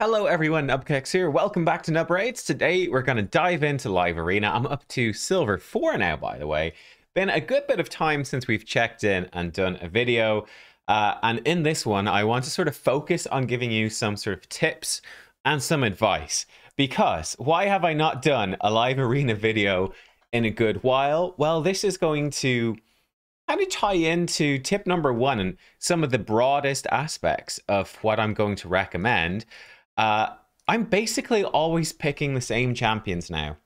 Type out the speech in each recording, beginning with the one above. Hello everyone, Nubkeks here. Welcome back to Nub Raids. Today we're going to dive into Live Arena. I'm up to Silver 4 now, by the way. Been a good bit of time since we've checked in and done a video. And in this one, I want to sort of focus on giving you some sort of tips and some advice. Because why have I not done a Live Arena video in a good while? Well, this is going to kind of tie into tip number one and some of the broadest aspects of what I'm going to recommend. I'm basically always picking the same champions now.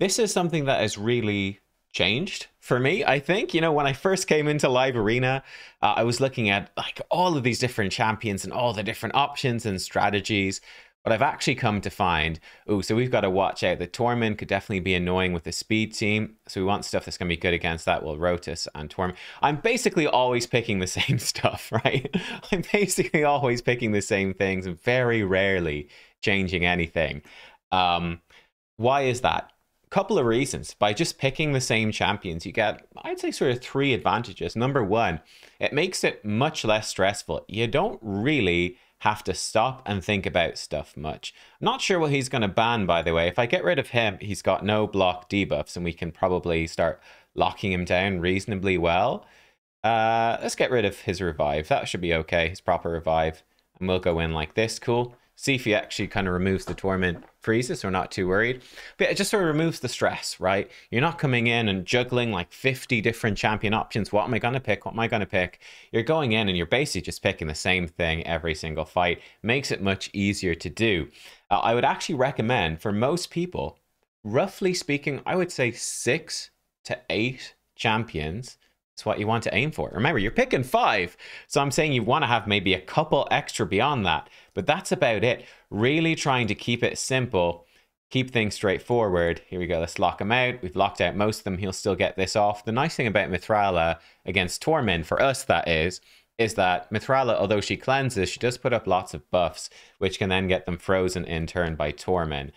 This is something that has really changed for me, I think. You know, when I first came into Live Arena, I was looking at like all of these different champions and all the different options and strategies. But I've actually come to find, oh, so we've got to watch out. The Tormin could definitely be annoying with the speed team. So we want stuff that's going to be good against that. Well, Rotos and Tormin. I'm basically always picking the same stuff, right? I'm basically always picking the same things and very rarely changing anything. Why is that? Couple of reasons. By just picking the same champions, you get, I'd say, sort of three advantages. Number one, it makes it much less stressful. You don't really have to stop and think about stuff much. I'm not sure what he's going to ban, by the way. If I get rid of him, he's got no block debuffs, and we can probably start locking him down reasonably well. Let's get rid of his revive. That should be okay, his proper revive. And we'll go in like this. Cool. Siphi actually kind of removes the Torment freezes, so we're not too worried. But it just sort of removes the stress, right? You're not coming in and juggling like 50 different champion options. What am I going to pick? What am I going to pick? You're going in and you're basically just picking the same thing every single fight. Makes it much easier to do. I would actually recommend for most people, roughly speaking, I would say 6 to 8 champions. What you want to aim for. Remember, you're picking 5, so I'm saying you want to have maybe a couple extra beyond that, but that's about it. Really trying to keep it simple, keep things straightforward. Here we go, let's lock him out. We've locked out most of them. He'll still get this off. The nice thing about Mithrala against Tormin, for us that is that Mithrala, although she cleanses, she does put up lots of buffs, which can then get them frozen in turn by Tormin.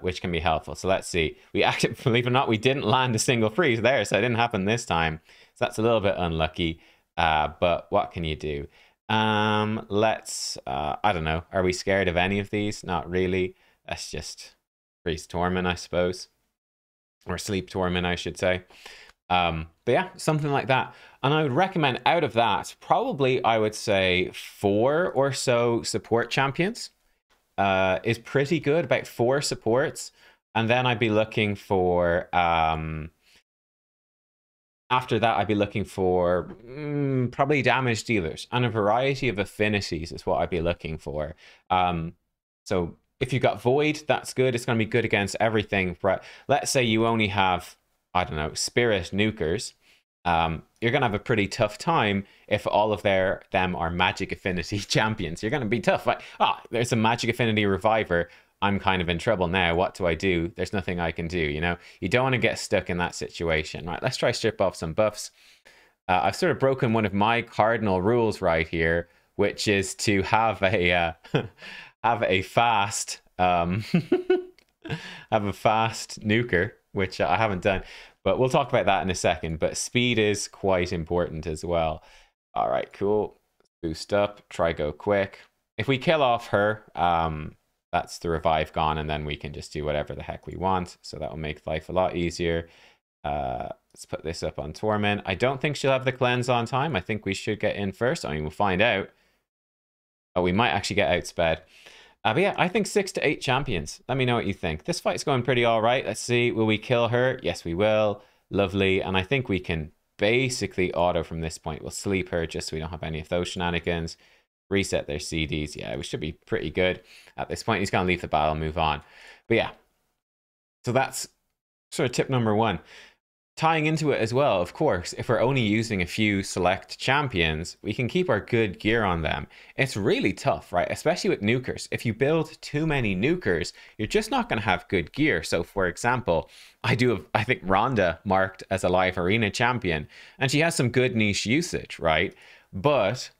Which can be helpful. So let's see. We actually, believe it or not, we didn't land a single freeze there, so it didn't happen this time. So that's a little bit unlucky, but what can you do? Let's, I don't know. Are we scared of any of these? Not really. Let's just freeze Tormin, I suppose. Or sleep Tormin, I should say. But yeah, something like that. And I would recommend out of that, probably I would say 4 or so support champions. Is pretty good, about 4 supports, and then I'd be looking for after that I'd be looking for probably damage dealers and a variety of affinities is what I'd be looking for. So if you've got void, that's good. It's going to be good against everything, right? Let's say you only have, I don't know, spirit nukers. You're going to have a pretty tough time if all of them are magic affinity champions. You're going to be tough. Like, ah, oh, there's a magic affinity reviver. I'm kind of in trouble now. What do? There's nothing I can do, you know? You don't want to get stuck in that situation, right? Let's try strip off some buffs. I've sort of broken one of my cardinal rules right here, which is to have a, have a fast, have a fast nuker, which I haven't done. But we'll talk about that in a second. But speed is quite important as well. All right, cool. Boost up. Try go quick. If we kill off her, that's the revive gone. And then we can just do whatever the heck we want. So that will make life a lot easier. Let's put this up on Tormin. I don't think she'll have the cleanse on time. I think we should get in first. I mean, we'll find out. Oh, we might actually get outsped. But yeah, I think 6 to 8 champions. Let me know what you think. This fight's going pretty all right. Let's see. Will we kill her? Yes, we will. Lovely. And I think we can basically auto from this point. We'll sleep her just so we don't have any of those shenanigans. Reset their CDs. Yeah, we should be pretty good at this point. He's going to leave the battle, move on. But yeah, so that's sort of tip number one. Tying into it as well, of course, if we're only using a few select champions, we can keep our good gear on them. It's really tough, right? Especially with nukers. If you build too many nukers, you're just not going to have good gear. So, for example, I think Ronda marked as a Live Arena champion, and she has some good niche usage, right? But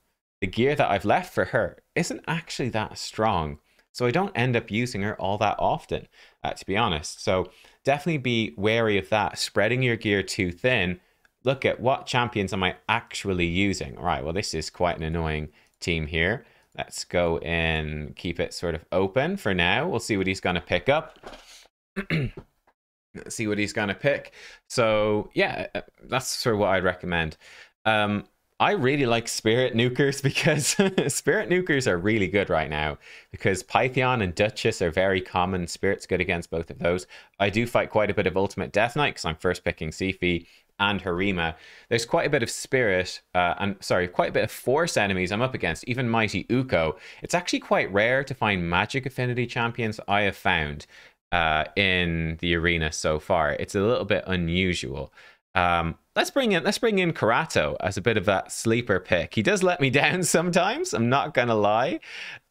the gear that I've left for her isn't actually that strong. So I don't end up using her all that often, to be honest. So definitely be wary of that. Spreading your gear too thin. Look at what champions am I actually using. All right, well, this is quite an annoying team here. Let's go and keep it sort of open for now. We'll see what he's going to pick up. Let's see what he's going to pick. So, yeah, that's sort of what I'd recommend. I really like Spirit Nukers because Spirit Nukers are really good right now because Pythion and Duchess are very common. Spirit's good against both of those. I do fight quite a bit of Ultimate Death Knight because I'm first picking Seafy and Hurima. There's quite a bit of Spirit, quite a bit of Force enemies I'm up against, even Mighty Ukko. It's actually quite rare to find Magic Affinity champions I have found in the arena so far. It's a little bit unusual. Let's bring in Karato as a bit of that sleeper pick. He does let me down sometimes, I'm not going to lie.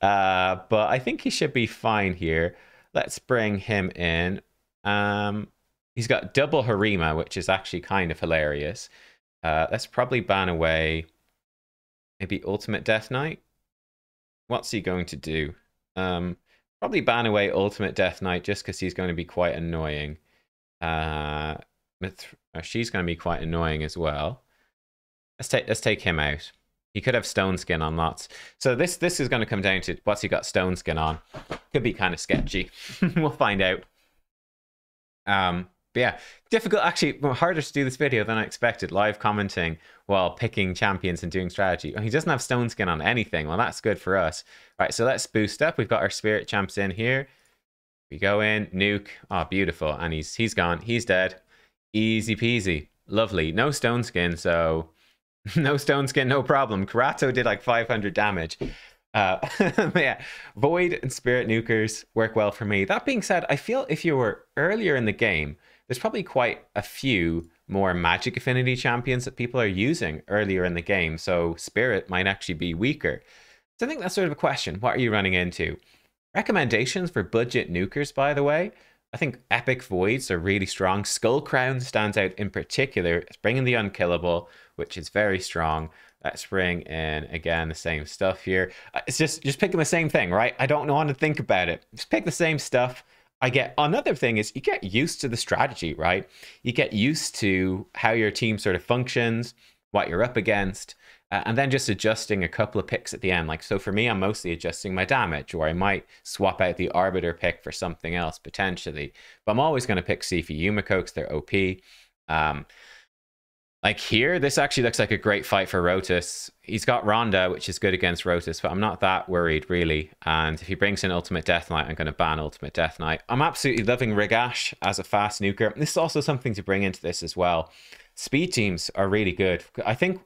But I think he should be fine here. Let's bring him in. He's got double Hurima, which is actually kind of hilarious. Let's probably ban away maybe Ultimate Death Knight. What's he going to do? Probably ban away Ultimate Death Knight just because he's going to be quite annoying. She's going to be quite annoying as well. Let's take him out. He could have Stone Skin on lots. So this is going to come down to what's he got Stone Skin on. Could be kind of sketchy. We'll find out. But yeah, difficult, actually harder to do this video than I expected. Live commenting while picking champions and doing strategy. He doesn't have Stone Skin on anything. Well, that's good for us. All right, so let's boost up. We've got our Spirit champs in here. We go in, nuke. Oh, beautiful. And he's gone. He's dead. Easy peasy. Lovely. No Stone Skin, so no Stone Skin, no problem. Karato did like 500 damage. Yeah, Void and Spirit Nukers work well for me. That being said, I feel if you were earlier in the game, there's probably quite a few more Magic Affinity champions that people are using earlier in the game, so Spirit might actually be weaker. So I think that's sort of a question. What are you running into? Recommendations for budget nukers, by the way. I think Epic Voids are really strong. Skull Crown stands out in particular. It's bringing the Unkillable, which is very strong. Let's bring in, again, the same stuff here. It's just picking the same thing, right? I don't want to think about it. Just pick the same stuff. Another thing is you get used to the strategy, right? You get used to how your team sort of functions, what you're up against, and then just adjusting a couple of picks at the end. Like, so for me, I'm mostly adjusting my damage, or I might swap out the Arbiter pick for something else, potentially. But I'm always going to pick Siphi Yumiko because they're OP. Like here, this actually looks like a great fight for Rotos. He's got Ronda, which is good against Rotos, but I'm not that worried, really. And if he brings in Ultimate Death Knight, I'm going to ban Ultimate Death Knight. I'm absolutely loving Ragash as a fast nuker. This is also something to bring into this as well. Speed teams are really good. I think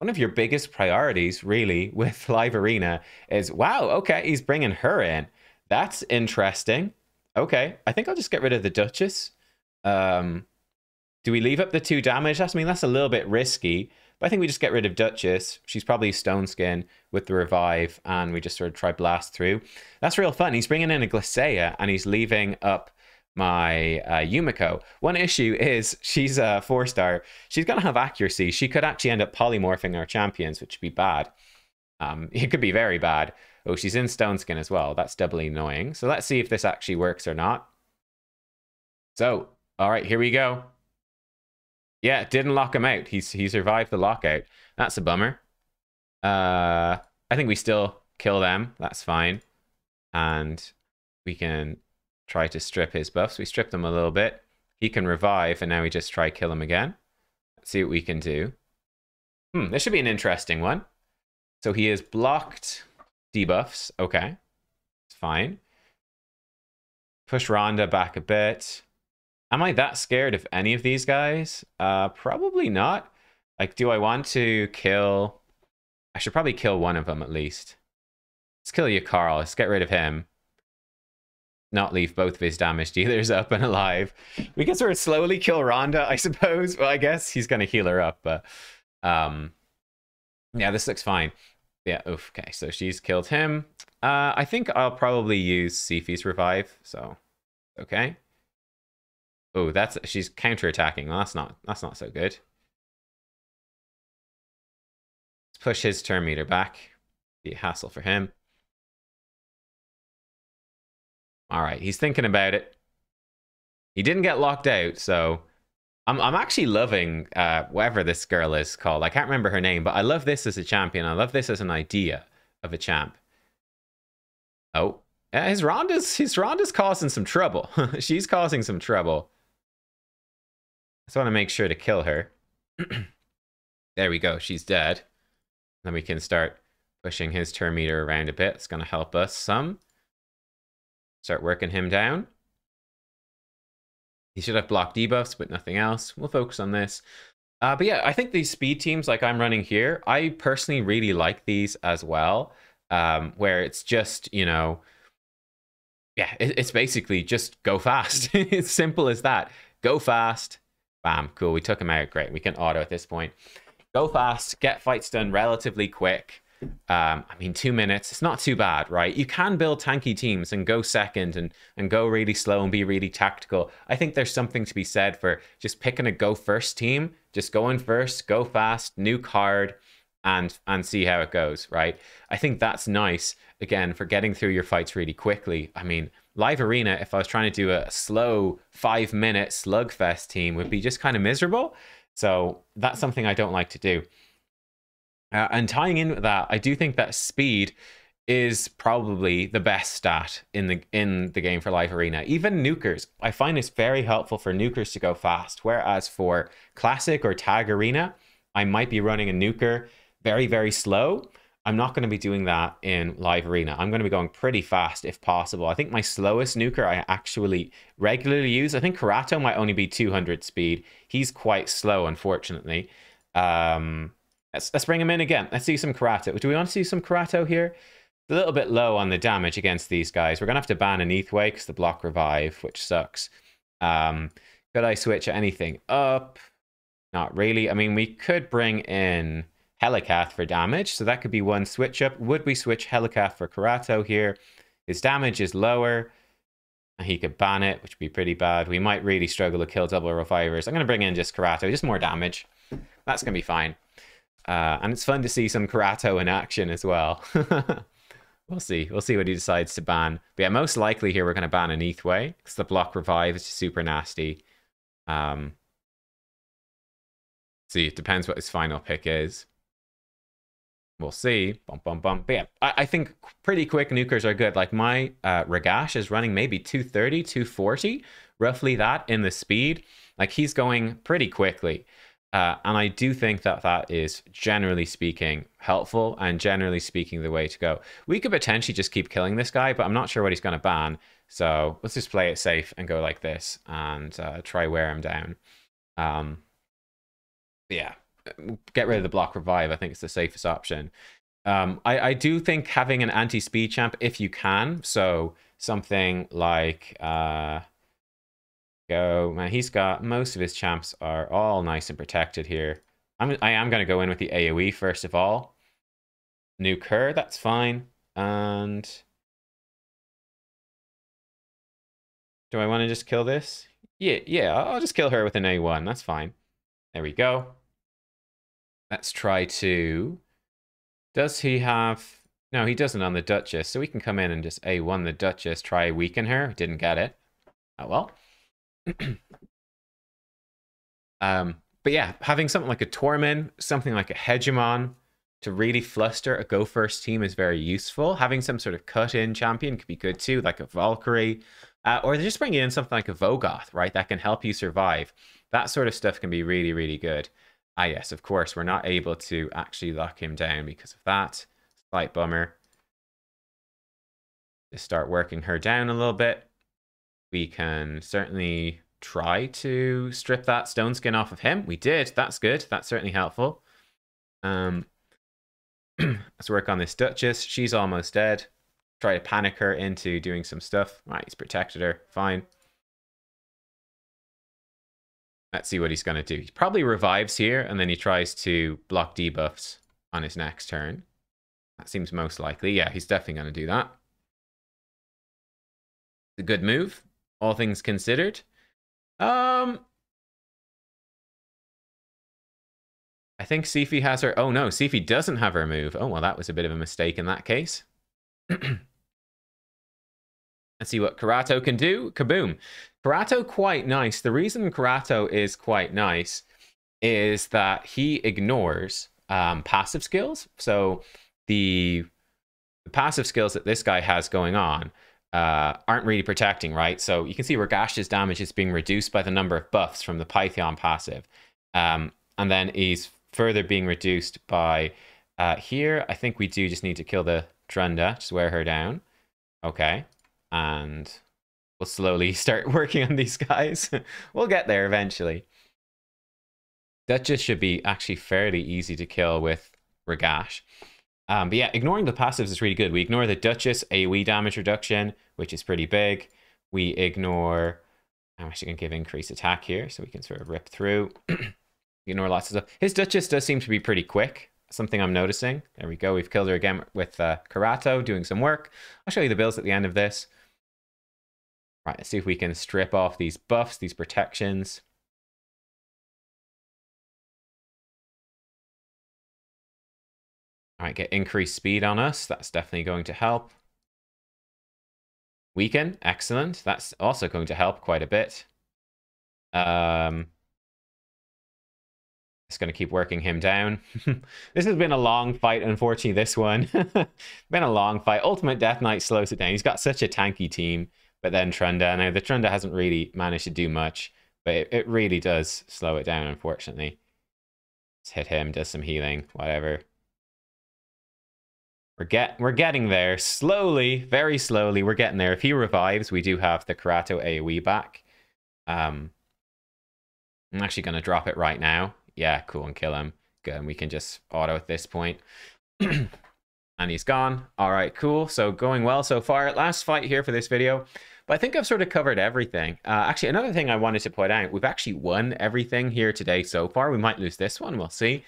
one of your biggest priorities, really, with Live Arena is, wow, okay, he's bringing her in. That's interesting. Okay, I think I'll just get rid of the Duchess. Do we leave up the 2 damage? I mean, that's a little bit risky, but I think we just get rid of Duchess. She's probably Stone Skin with the revive, and we just sort of try blast through. That's real fun. He's bringing in a Glacia, and he's leaving up my Yumiko. One issue is she's a 4-star. She's going to have accuracy. She could actually end up polymorphing our champions, which would be bad. It could be very bad. Oh, she's in Stone Skin as well. That's doubly annoying. So let's see if this actually works or not. So, all right, here we go. Yeah, didn't lock him out. He survived the lockout. That's a bummer. I think we still kill them. That's fine. And we can try to strip his buffs. We strip them a little bit. He can revive, and now we just try kill him again. Let's see what we can do. This should be an interesting one. So he is blocked. Debuffs. Okay. It's fine. Push Ronda back a bit. Am I that scared of any of these guys? Probably not. Like, do I want to kill... I should probably kill one of them at least. Let's kill Yakarl. Let's get rid of him. Not leave both of his damage dealers up and alive. We can sort of slowly kill Ronda, I suppose. Well, I guess he's going to heal her up, but... yeah, this looks fine. Yeah, oof, okay, so she's killed him. I think I'll probably use Siphi's revive, so... Okay. Oh, she's counter-attacking. Well, that's not so good. Let's push his turn meter back. Be a hassle for him. All right, he's thinking about it. He didn't get locked out, so I'm actually loving whatever this girl is called. I can't remember her name, but I love this as a champion. I love this as an idea of a champ. Oh, his Ronda's causing some trouble. She's causing some trouble. I just want to make sure to kill her. There we go. She's dead. Then we can start pushing his Termeter around a bit. It's going to help us some. Start working him down. He should have blocked debuffs, but nothing else. We'll focus on this. But yeah, I think these speed teams like I'm running here, I personally really like these as well. Where it's just, you know, yeah, it's basically just go fast. It's simple as that. Go fast. Bam. Cool. We took him out. Great. We can auto at this point. Go fast. Get fights done relatively quick. I mean, 2 minutes, it's not too bad, right? You can build tanky teams and go second and go really slow and be really tactical. I think there's something to be said for just picking a go first team, just going first, go fast, nuke hard, and see how it goes, right? I think that's nice, again, for getting through your fights really quickly. I mean, Live Arena, if I was trying to do a slow 5-minute slugfest team, would be just kind of miserable. So that's something I don't like to do. And tying in with that, I do think that speed is probably the best stat in the game for Live Arena. Even nukers, I find it's very helpful for nukers to go fast, whereas for Classic or Tag Arena, I might be running a nuker very, very slow. I'm not going to be doing that in Live Arena. I'm going to be going pretty fast if possible. I think my slowest nuker I actually regularly use, I think Karato might only be 200 speed. He's quite slow, unfortunately. Let's bring him in again. Let's see some Karato. Do we want to see some Karato here? It's a little bit low on the damage against these guys. We're going to have to ban an Eithway because the block revive, which sucks. Could I switch anything up? Not really. I mean, we could bring in Helicath for damage. So that could be one switch up. Would we switch Helicath for Karato here? His damage is lower. He could ban it, which would be pretty bad. We might really struggle to kill double revivers. I'm going to bring in just Karato, just more damage. That's going to be fine. And it's fun to see some Karato in action as well. We'll see. We'll see what he decides to ban. But yeah, most likely here we're going to ban an Eithway because the block revive is just super nasty. See, it depends what his final pick is. We'll see. Bump, bump, bump. But yeah, I think pretty quick nukers are good. Like my Ragash is running maybe 230, 240, roughly that in the speed. Like he's going pretty quickly. And I do think that that is, generally speaking, helpful and generally speaking the way to go. We could potentially just keep killing this guy, but I'm not sure what he's going to ban. So let's just play it safe and go like this and try wear him down. Yeah, get rid of the block revive. I think it's the safest option. I do think having an anti-speed champ, if you can, so something like... Go, man, he's got most of his champs are all nice and protected here. I am going to go in with the AoE first of all. Nuke her, that's fine. And do I want to just kill this? Yeah, I'll just kill her with an A1. That's fine. There we go. Let's try to... Does he have... No, he doesn't on the Duchess. So we can come in and just A1 the Duchess, try weaken her. Didn't get it. Oh well. But yeah, having something like a Tormin, something like a Hegemon to really fluster a go first team is very useful. Having some sort of cut in champion could be good too, like a Valkyrie, or just bringing in something like a Vogoth, right? That can help you survive. That sort of stuff can be really, really good. Ah, yes, of course, we're not able to actually lock him down because of that. Slight bummer. Just start working her down a little bit. We can certainly try to strip that stone skin off of him. We did. That's good. That's certainly helpful. Let's work on this Duchess. She's almost dead. Try to panic her into doing some stuff. Right, he's protected her. Fine. Let's see what he's going to do. He probably revives here, and then he tries to block debuffs on his next turn. That seems most likely. Yeah, he's definitely going to do that. It's a good move. All things considered. I think Siphi has her... Oh, no. Siphi doesn't have her move. Oh, well, that was a bit of a mistake in that case. Let's see what Karato can do. Kaboom. Karato, quite nice. The reason Karato is quite nice is that he ignores passive skills. So the... the passive skills that this guy has going on aren't really protecting, right? So you can see Ragash's damage is being reduced by the number of buffs from the Pythion passive. And then he's further being reduced by here. I think we do just need to kill the Trunda, just wear her down. Okay. And we'll slowly start working on these guys. We'll get there eventually. Duchess should be actually fairly easy to kill with Ragash. But yeah, ignoring the passives is really good. We ignore the Duchess AoE damage reduction, which is pretty big. We ignore... I'm actually going to give increased attack here, so we can sort of rip through. Ignore lots of stuff. His Duchess does seem to be pretty quick. Something I'm noticing. There we go. We've killed her again with Karato doing some work. I'll show you the builds at the end of this. Right, let's see if we can strip off these buffs, these protections. All right, get increased speed on us. That's definitely going to help. Weaken, excellent. That's also going to help quite a bit. It's going to keep working him down. This has been a long fight, unfortunately, this one. Been a long fight. Ultimate Death Knight slows it down. He's got such a tanky team. But then Trunda. Now, the Trunda hasn't really managed to do much. But it really does slow it down, unfortunately. Let's hit him. Does some healing. Whatever. We're getting there. Slowly. Very slowly. We're getting there. If he revives, we do have the Karato AoE back. I'm actually going to drop it right now. Yeah, cool, and kill him. Good, and we can just auto at this point. And he's gone. All right, cool. So going well so far. Last fight here for this video. But I think I've sort of covered everything. Actually, another thing I wanted to point out, we've actually won everything here today so far. We might lose this one. We'll see.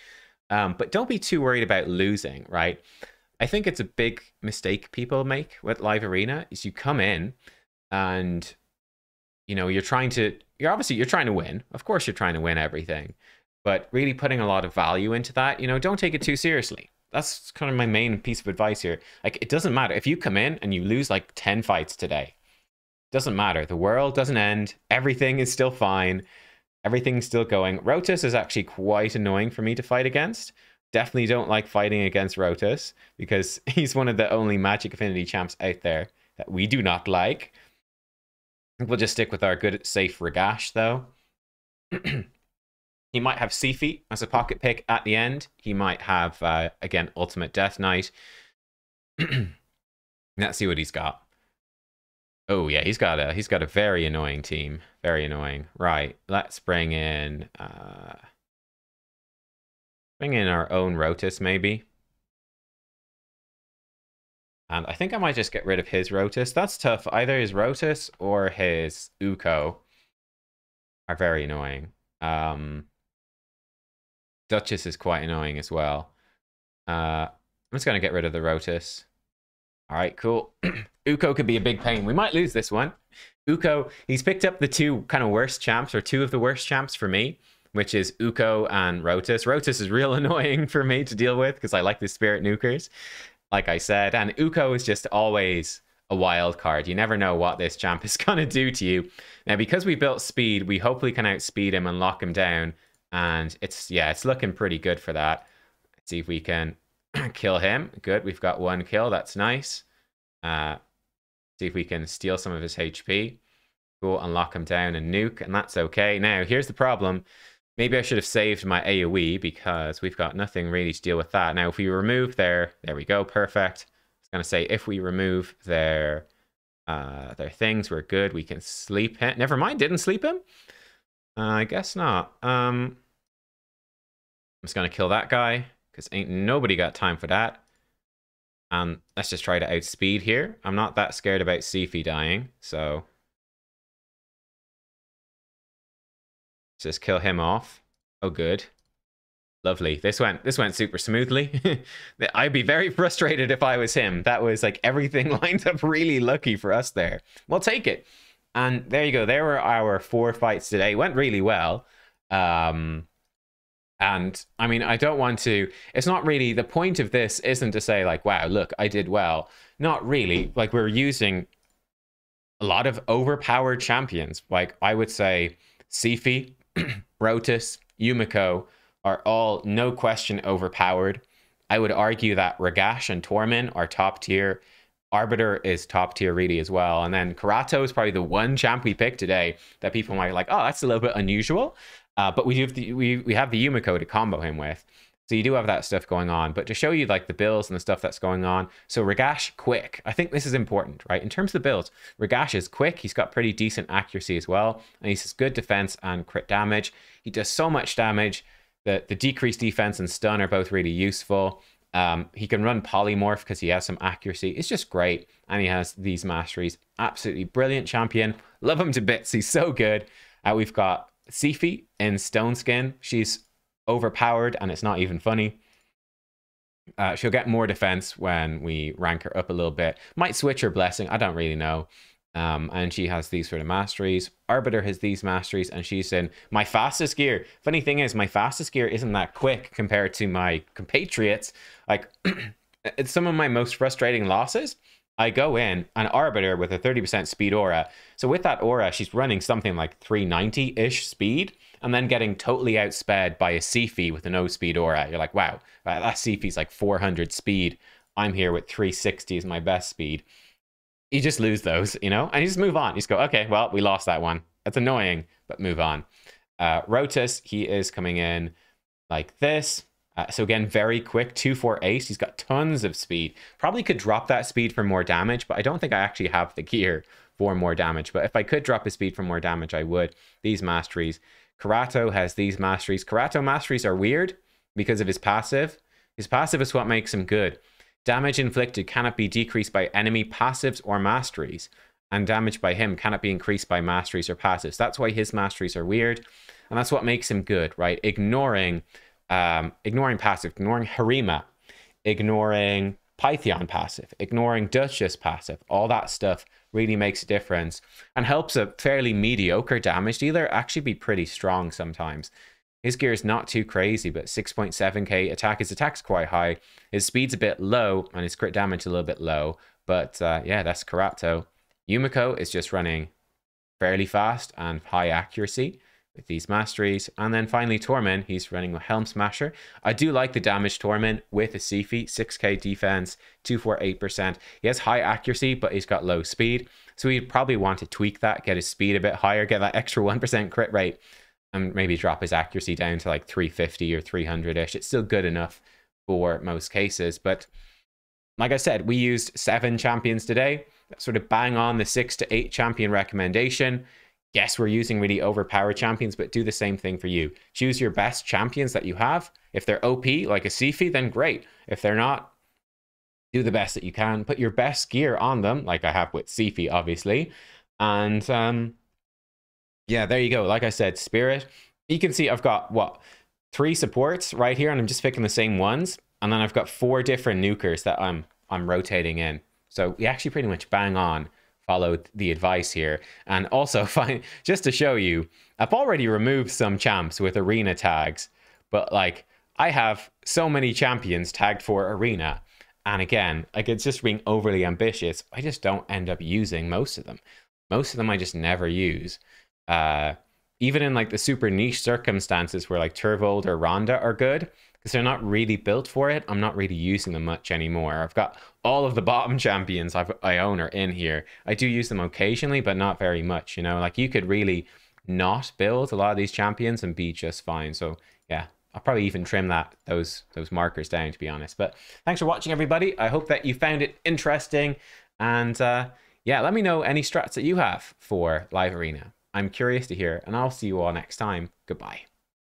But don't be too worried about losing, right? I think it's a big mistake people make with Live Arena is you come in and, you know, you're obviously trying to win. Of course you're trying to win everything. But really putting a lot of value into that, you know, don't take it too seriously. That's kind of my main piece of advice here. Like, it doesn't matter. If you come in and you lose like 10 fights today, it doesn't matter. The world doesn't end. Everything is still fine. Everything's still going. Rotos is actually quite annoying for me to fight against. Definitely don't like fighting against Rotos because he's one of the only Magic Affinity champs out there that we do not like. We'll just stick with our good, safe Ragash, though. He might have Seafy as a pocket pick at the end. He might have, again, Ultimate Death Knight. Let's see what he's got. Oh, yeah, he's got a very annoying team. Very annoying. Right, let's bring in our own Rotos, maybe. And I think I might just get rid of his Rotos. That's tough. Either his Rotos or his Ukko are very annoying. Duchess is quite annoying as well. I'm just going to get rid of the Rotos. All right, cool. Ukko could be a big pain. We might lose this one. Ukko, he's picked up the two kind of worst champs, or two of the worst champs for me, which is Ukko and Rotos. Rotos is real annoying for me to deal with because I like the spirit nukers, like I said. And Ukko is just always a wild card. You never know what this champ is going to do to you. Now, because we built speed, we hopefully can outspeed him and lock him down. And it's, yeah, it's looking pretty good for that. Let's see if we can kill him. Good, we've got one kill. That's nice. See if we can steal some of his HP. Cool, and lock him down and nuke, and that's okay. Now, here's the problem. Maybe I should have saved my AoE because we've got nothing really to deal with that. Now, if we remove there we go, perfect. I was going to say, if we remove their things, we're good. We can sleep him. Never mind, didn't sleep him? I guess not. I'm just going to kill that guy because ain't nobody got time for that. And let's just try to outspeed here. I'm not that scared about Siphi dying, so let's just kill him off. Oh, good. Lovely. This went super smoothly. I'd be very frustrated if I was him. That was like everything lined up really lucky for us there. We'll take it. And there you go. There were our four fights today. It went really well. And I mean, I don't want to... It's not really... The point of this isn't to say like, wow, look, I did well. Not really. Like, we're using a lot of overpowered champions. Like, I would say Siphi, Rotos, Yumiko are all no question overpowered. I would argue that Ragash and Tormin are top tier. Arbiter is top tier really as well. And then Karato is probably the one champ we picked today that people might be like, oh, that's a little bit unusual. But we do have the, we have the Yumiko to combo him with. So you do have that stuff going on. But to show you like the builds and the stuff that's going on. So Ragash quick. I think this is important, right? In terms of the builds, Ragash is quick. He's got pretty decent accuracy as well. And he's good defense and crit damage. He does so much damage. The decreased defense and stun are both really useful. He can run polymorph because he has some accuracy. It's just great. And he has these masteries. Absolutely brilliant champion. Love him to bits. He's so good. We've got Siphi in Stone Skin. She's overpowered and it's not even funny. She'll get more defense when we rank her up a little bit. Might switch her blessing, I don't really know. And she has these sort of masteries. Arbiter has these masteries and she's in my fastest gear. Funny thing is, my fastest gear isn't that quick compared to my compatriots. Like it's some of my most frustrating losses. I go in an Arbiter with a 30% speed aura. So with that aura, she's running something like 390-ish speed and then getting totally outsped by a Siphi with a no speed aura. You're like, wow, that Siphi's like 400 speed. I'm here with 360 is my best speed. You just lose those, you know, and you just move on. You just go, okay, well, we lost that one. That's annoying, but move on. Rotos, he is coming in like this. So again, very quick, 248. He's got tons of speed. Probably could drop that speed for more damage, but I don't think I actually have the gear for more damage. But if I could drop his speed for more damage, I would. These masteries. Karato has these masteries. Karato masteries are weird because of his passive. His passive is what makes him good. Damage inflicted cannot be decreased by enemy passives or masteries. And damage by him cannot be increased by masteries or passives. That's why his masteries are weird. And that's what makes him good, right? Ignoring passive, ignoring Hurima, ignoring Pythion passive, ignoring Duchess passive, all that stuff really makes a difference and helps a fairly mediocre damage dealer actually be pretty strong sometimes. His gear is not too crazy, but 6.7k attack. His attack's quite high, his speed's a bit low, and his crit damage a little bit low. But yeah, that's Karato. Yumiko is just running fairly fast and high accuracy with these masteries. And then finally Tormin, he's running a Helm Smasher. I do like the damage Tormin with a Siphi, 6k defense, 248%. He has high accuracy, but he's got low speed. So he'd probably want to tweak that, get his speed a bit higher, get that extra 1% crit rate, and maybe drop his accuracy down to like 350 or 300-ish. It's still good enough for most cases. But like I said, we used 7 champions today. That sort of bang on the 6 to 8 champion recommendation. Yes, we're using really overpowered champions, but do the same thing for you. Choose your best champions that you have. If they're OP, like a Siphi, then great. If they're not, do the best that you can. Put your best gear on them, like I have with Siphi, obviously. And yeah, there you go. Like I said, Spirit. You can see I've got, what, 3 supports right here, and I'm just picking the same ones. And then I've got 4 different nukers that I'm rotating in. So we actually pretty much bang on followed the advice here. And also, just to show you, I've already removed some champs with arena tags, but like I have so many champions tagged for arena, and again, like it's just being overly ambitious. I just don't end up using most of them. I just never use. Even in like the super niche circumstances where like Turvold or Ronda are good, because they're not really built for it, I'm not really using them much anymore. I've got all of the bottom champions I own are in here. I do use them occasionally, but not very much, you know? Like, you could really not build a lot of these champions and be just fine. So, yeah, I'll probably even trim those markers down, to be honest. But thanks for watching, everybody. I hope that you found it interesting. And, yeah, let me know any strats that you have for Live Arena. I'm curious to hear, and I'll see you all next time. Goodbye.